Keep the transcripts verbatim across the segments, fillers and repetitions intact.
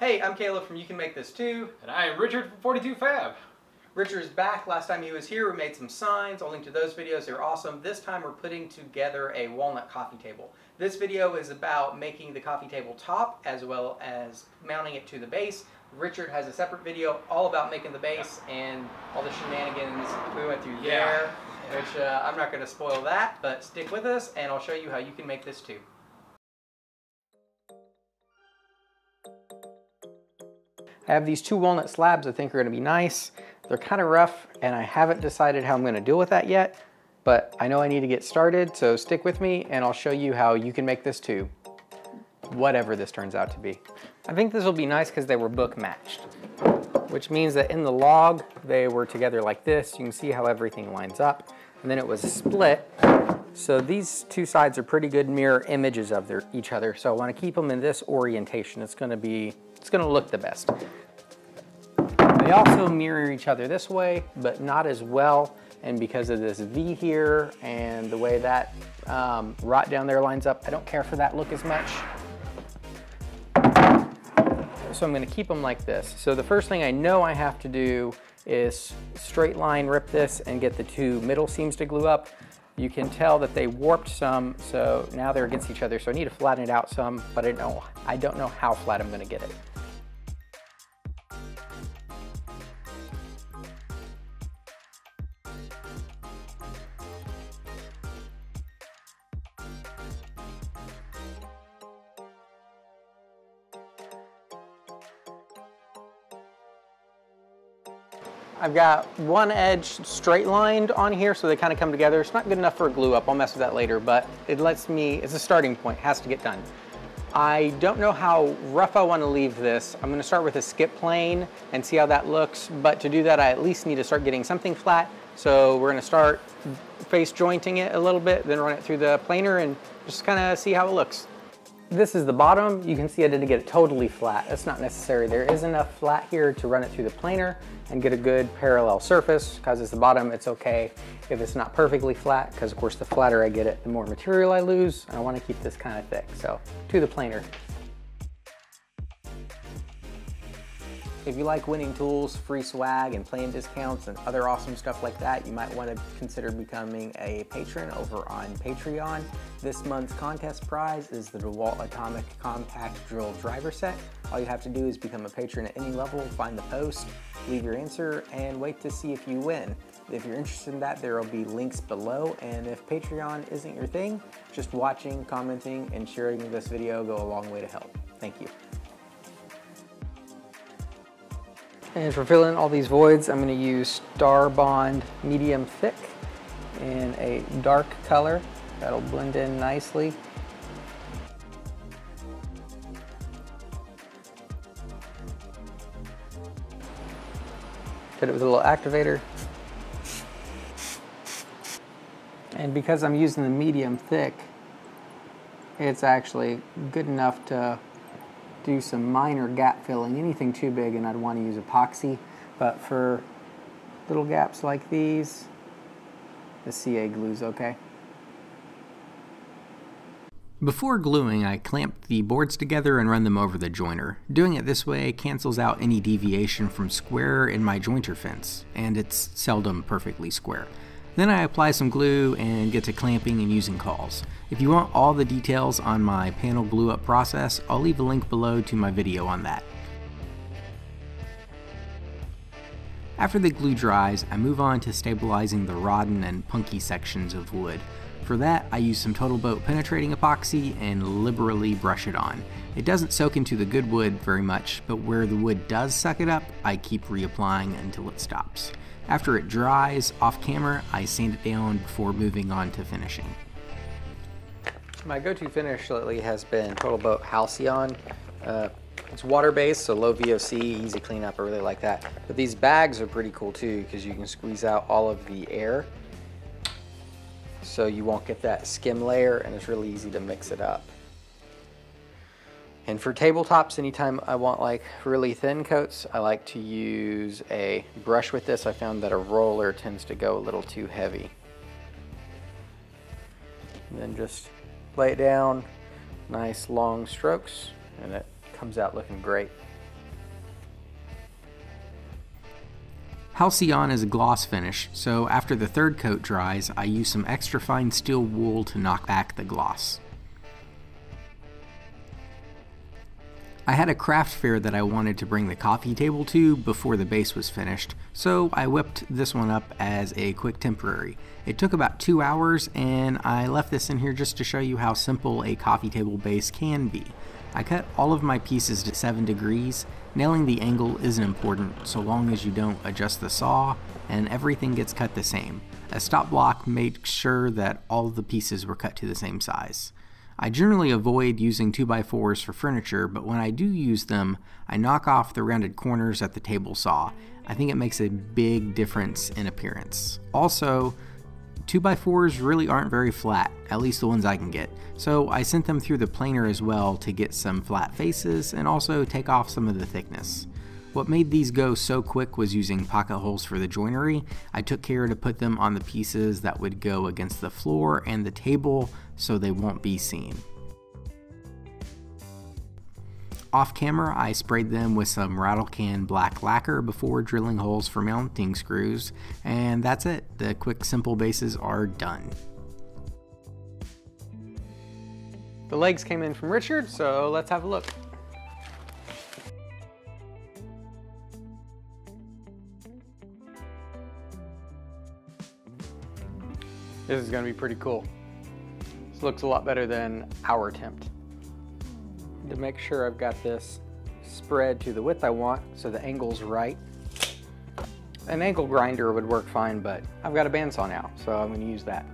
Hey, I'm Caleb from You Can Make This Too. And I am Richard from forty-two Fab. Richard is back. Last time he was here, we made some signs. I'll link to those videos. They're awesome. This time we're putting together a walnut coffee table. This video is about making the coffee table top as well as mounting it to the base. Richard has a separate video all about making the base and all the shenanigans we went through yeah. there, which uh, I'm not going to spoil that, but stick with us and I'll show you how you can make this too. I have these two walnut slabs I think are going to be nice. They're kind of rough and I haven't decided how I'm going to deal with that yet, but I know I need to get started, so stick with me and I'll show you how you can make this too, whatever this turns out to be. I think this will be nice because they were book matched, which means that in the log, they were together like this. You can see how everything lines up, and then it was split. So these two sides are pretty good mirror images of their, each other. So I want to keep them in this orientation. It's going to be, it's going to look the best. They also mirror each other this way, but not as well. And because of this V here and the way that um, rot down there lines up, I don't care for that look as much. So I'm gonna keep them like this. So the first thing I know I have to do is straight line rip this and get the two middle seams to glue up. You can tell that they warped some, so now they're against each other. So I need to flatten it out some, but I don't, I don't know how flat I'm gonna get it. I've got one edge straight lined on here, so they kind of come together. It's not good enough for a glue up. I'll mess with that later, but it lets me, it's a starting point, it has to get done. I don't know how rough I want to leave this. I'm going to start with a skip plane and see how that looks, but to do that, I at least need to start getting something flat. So we're going to start face jointing it a little bit, then run it through the planer and just kind of see how it looks. This is the bottom. You can see I didn't get it totally flat. That's not necessary. There is enough flat here to run it through the planer and get a good parallel surface. Because it's the bottom, it's okay if it's not perfectly flat, because of course the flatter I get it, the more material I lose. And I want to keep this kind of thick. So to the planer. If you like winning tools, free swag, and plan discounts, and other awesome stuff like that, you might want to consider becoming a patron over on Patreon. This month's contest prize is the DeWalt Atomic Compact Drill Driver Set. All you have to do is become a patron at any level, find the post, leave your answer, and wait to see if you win. If you're interested in that, there will be links below, and if Patreon isn't your thing, just watching, commenting, and sharing this video go a long way to help. Thank you. And for filling all these voids, I'm going to use Starbond medium thick in a dark color. That'll blend in nicely. Did it with a little activator. And because I'm using the medium thick, it's actually good enough to do some minor gap filling. Anything too big and I'd want to use epoxy, but for little gaps like these, the C A glue's okay. Before gluing, I clamped the boards together and run them over the jointer. Doing it this way cancels out any deviation from square in my jointer fence, and it's seldom perfectly square. Then I apply some glue and get to clamping and using cauls. If you want all the details on my panel glue up process, I'll leave a link below to my video on that. After the glue dries, I move on to stabilizing the rodden and punky sections of wood. For that, I use some Total Boat penetrating epoxy and liberally brush it on. It doesn't soak into the good wood very much, but where the wood does suck it up, I keep reapplying until it stops. After it dries, off camera, I sand it down before moving on to finishing. My go-to finish lately has been Total Boat Halcyon. Uh, it's water-based, so low V O C, easy cleanup, I really like that. But these bags are pretty cool too, because you can squeeze out all of the air, so you won't get that skim layer, and it's really easy to mix it up. And for tabletops, anytime I want like really thin coats, I like to use a brush with this. I found that a roller tends to go a little too heavy. And then just lay it down, nice long strokes, and it comes out looking great. Halcyon is a gloss finish, so after the third coat dries, I use some extra fine steel wool to knock back the gloss. I had a craft fair that I wanted to bring the coffee table to before the base was finished, so I whipped this one up as a quick temporary. It took about two hours, and I left this in here just to show you how simple a coffee table base can be. I cut all of my pieces to seven degrees. Nailing the angle isn't important so long as you don't adjust the saw, and everything gets cut the same. A stop block makes sure that all the pieces were cut to the same size. I generally avoid using two by fours for furniture, but when I do use them, I knock off the rounded corners at the table saw. I think it makes a big difference in appearance. Also, two by fours really aren't very flat, at least the ones I can get, so I sent them through the planer as well to get some flat faces and also take off some of the thickness. What made these go so quick was using pocket holes for the joinery. I took care to put them on the pieces that would go against the floor and the table so they won't be seen. Off camera, I sprayed them with some rattle can black lacquer before drilling holes for mounting screws, and that's it. The quick, simple bases are done. The legs came in from Richard, so let's have a look. This is going to be pretty cool. This looks a lot better than our attempt. To make sure I've got this spread to the width I want so the angle's right. An angle grinder would work fine, but I've got a bandsaw now, so I'm going to use that.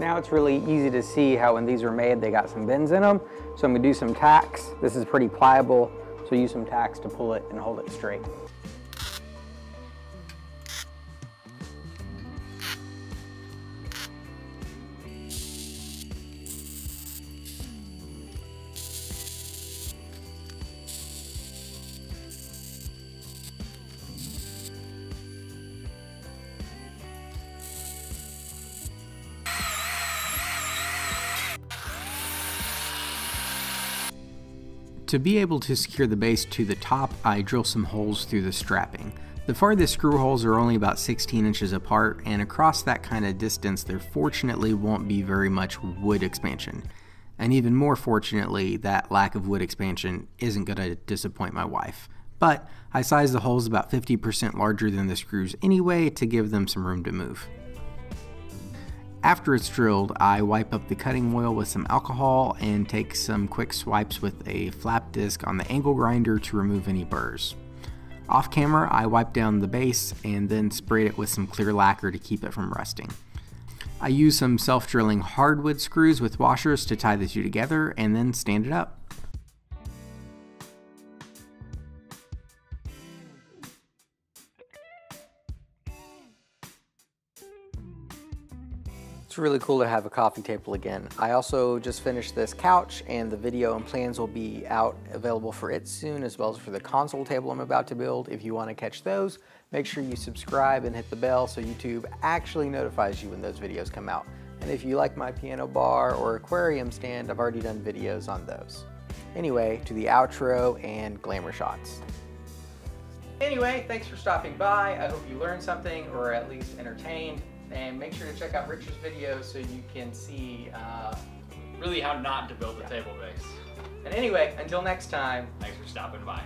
Now it's really easy to see how when these were made they got some bends in them, so I'm going to do some tacks. This is pretty pliable, so use some tacks to pull it and hold it straight. To be able to secure the base to the top, I drill some holes through the strapping. The farthest screw holes are only about sixteen inches apart, and across that kind of distance there fortunately won't be very much wood expansion. And even more fortunately, that lack of wood expansion isn't going to disappoint my wife. But I sized the holes about fifty percent larger than the screws anyway to give them some room to move. After it's drilled, I wipe up the cutting oil with some alcohol and take some quick swipes with a flap disc on the angle grinder to remove any burrs. Off camera, I wipe down the base and then sprayed it with some clear lacquer to keep it from rusting. I use some self-drilling hardwood screws with washers to tie the two together and then stand it up. Really cool to have a coffee table again. I also just finished this couch, and the video and plans will be out available for it soon, as well as for the console table I'm about to build. If you want to catch those, make sure you subscribe and hit the bell so YouTube actually notifies you when those videos come out. And if you like my piano bar or aquarium stand, I've already done videos on those. Anyway, to the outro and glamour shots. Anyway, thanks for stopping by. I hope you learned something, or at least entertained. And make sure to check out Richard's video so you can see uh, really how not to build a yeah. table base. And anyway, until next time, thanks for stopping by.